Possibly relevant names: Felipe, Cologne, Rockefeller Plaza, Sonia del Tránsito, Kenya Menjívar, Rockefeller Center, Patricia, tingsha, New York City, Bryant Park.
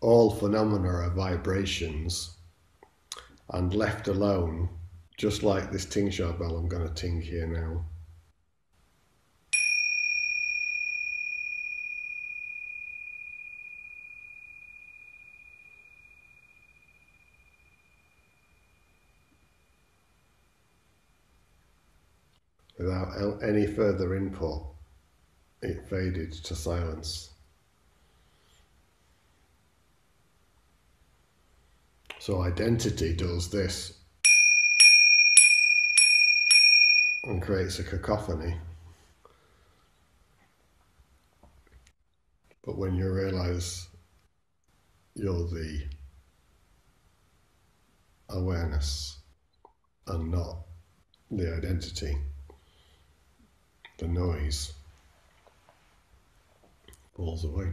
all phenomena are vibrations, and left alone, just like this tingsha bell I'm going to ting here now. Without any further input, it faded to silence. So identity does this and creates a cacophony. But when you realize you're the awareness and not the identity, the noise falls away.